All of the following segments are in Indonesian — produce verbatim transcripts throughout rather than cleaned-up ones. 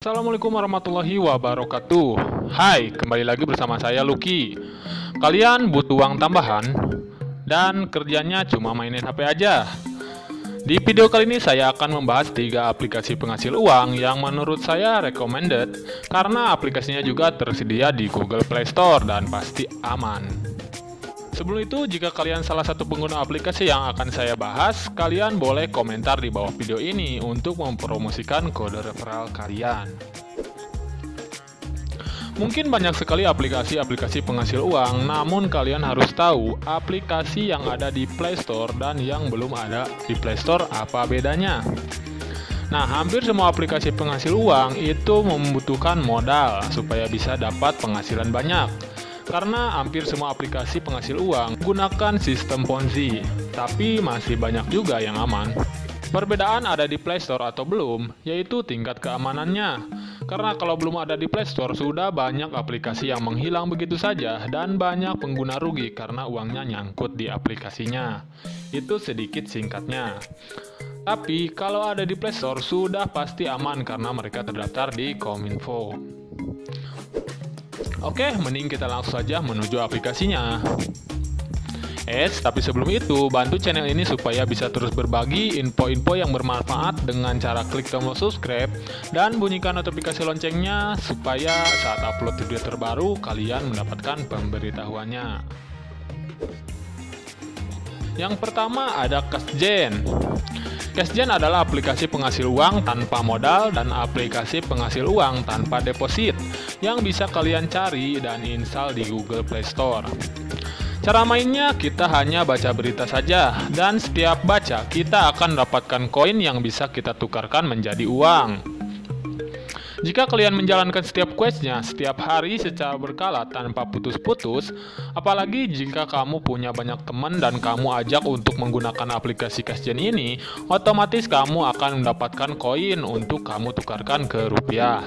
Assalamualaikum warahmatullahi wabarakatuh. Hai, kembali lagi bersama saya Lucky. Kalian butuh uang tambahan dan kerjanya cuma mainin H P aja? Di video kali ini saya akan membahas tiga aplikasi penghasil uang yang menurut saya recommended karena aplikasinya juga tersedia di Google Play Store dan pasti aman. Sebelum itu, jika kalian salah satu pengguna aplikasi yang akan saya bahas, kalian boleh komentar di bawah video ini untuk mempromosikan kode referral kalian. Mungkin banyak sekali aplikasi-aplikasi penghasil uang, namun kalian harus tahu aplikasi yang ada di Play Store dan yang belum ada di Play Store apa bedanya. Nah, hampir semua aplikasi penghasil uang itu membutuhkan modal supaya bisa dapat penghasilan banyak. Karena hampir semua aplikasi penghasil uang gunakan sistem Ponzi, tapi masih banyak juga yang aman. Perbedaan ada di Play Store atau belum, yaitu tingkat keamanannya. Karena kalau belum ada di Play Store, sudah banyak aplikasi yang menghilang begitu saja dan banyak pengguna rugi karena uangnya nyangkut di aplikasinya. Itu sedikit singkatnya. Tapi kalau ada di Play Store, sudah pasti aman karena mereka terdaftar di Kominfo. Oke, mending kita langsung saja menuju aplikasinya. Eits, tapi sebelum itu, bantu channel ini supaya bisa terus berbagi info-info yang bermanfaat dengan cara klik tombol subscribe dan bunyikan notifikasi loncengnya supaya saat upload video terbaru kalian mendapatkan pemberitahuannya. Yang pertama ada Cashgen. Cashgen adalah aplikasi penghasil uang tanpa modal dan aplikasi penghasil uang tanpa deposit yang bisa kalian cari dan install di Google Play Store. Cara mainnya kita hanya baca berita saja dan setiap baca kita akan mendapatkan koin yang bisa kita tukarkan menjadi uang. Jika kalian menjalankan setiap questnya setiap hari secara berkala tanpa putus-putus, apalagi jika kamu punya banyak teman dan kamu ajak untuk menggunakan aplikasi Cashgen ini, otomatis kamu akan mendapatkan koin untuk kamu tukarkan ke rupiah.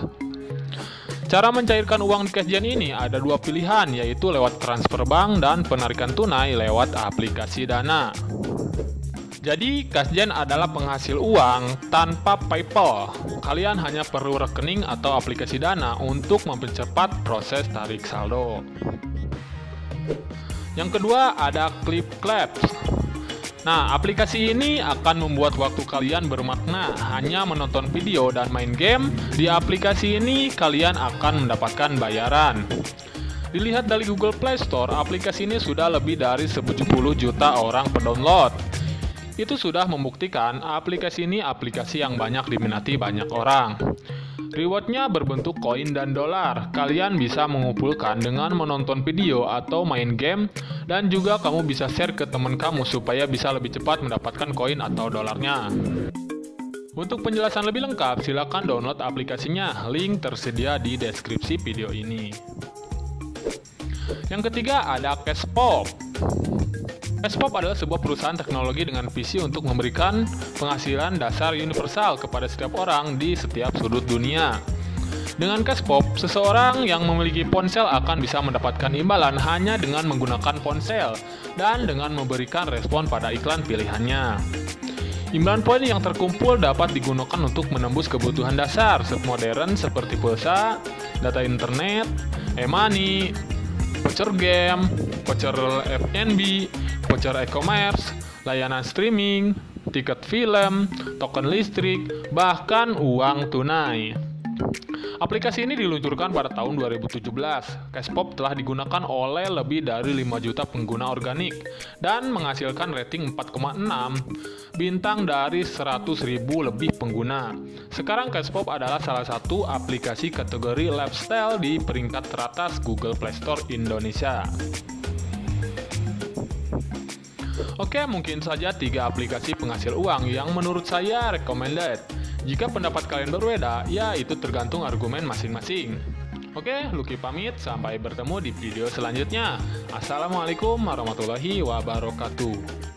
Cara mencairkan uang di Cashgen ini ada dua pilihan, yaitu lewat transfer bank dan penarikan tunai lewat aplikasi Dana. Jadi, Cashgen adalah penghasil uang tanpa PayPal. Kalian hanya perlu rekening atau aplikasi Dana untuk mempercepat proses tarik saldo. Yang kedua ada ClipClaps. Nah, aplikasi ini akan membuat waktu kalian bermakna. Hanya menonton video dan main game, di aplikasi ini kalian akan mendapatkan bayaran. Dilihat dari Google Play Store, aplikasi ini sudah lebih dari tujuh puluh juta orang pendownload. Itu sudah membuktikan aplikasi ini aplikasi yang banyak diminati banyak orang. Rewardnya berbentuk koin dan dolar. Kalian bisa mengumpulkan dengan menonton video atau main game, dan juga kamu bisa share ke teman kamu supaya bisa lebih cepat mendapatkan koin atau dolarnya. Untuk penjelasan lebih lengkap, silakan download aplikasinya. Link tersedia di deskripsi video ini. Yang ketiga ada CashPop. CashPop adalah sebuah perusahaan teknologi dengan visi untuk memberikan penghasilan dasar universal kepada setiap orang di setiap sudut dunia. Dengan CashPop, seseorang yang memiliki ponsel akan bisa mendapatkan imbalan hanya dengan menggunakan ponsel dan dengan memberikan respon pada iklan pilihannya. Imbalan poin yang terkumpul dapat digunakan untuk menembus kebutuhan dasar submodern seperti pulsa, data internet, e-money, voucher game, voucher F N B, voucher e-commerce, layanan streaming, tiket film, token listrik, bahkan uang tunai. Aplikasi ini diluncurkan pada tahun dua ribu tujuh belas. CashPop telah digunakan oleh lebih dari lima juta pengguna organik dan menghasilkan rating empat koma enam bintang dari seratus ribu lebih pengguna. Sekarang CashPop adalah salah satu aplikasi kategori lifestyle di peringkat teratas Google Play Store Indonesia. Oke, mungkin saja tiga aplikasi penghasil uang yang menurut saya recommended. Jika pendapat kalian berbeda, ya itu tergantung argumen masing-masing. Oke, Lucky pamit, sampai bertemu di video selanjutnya. Assalamualaikum warahmatullahi wabarakatuh.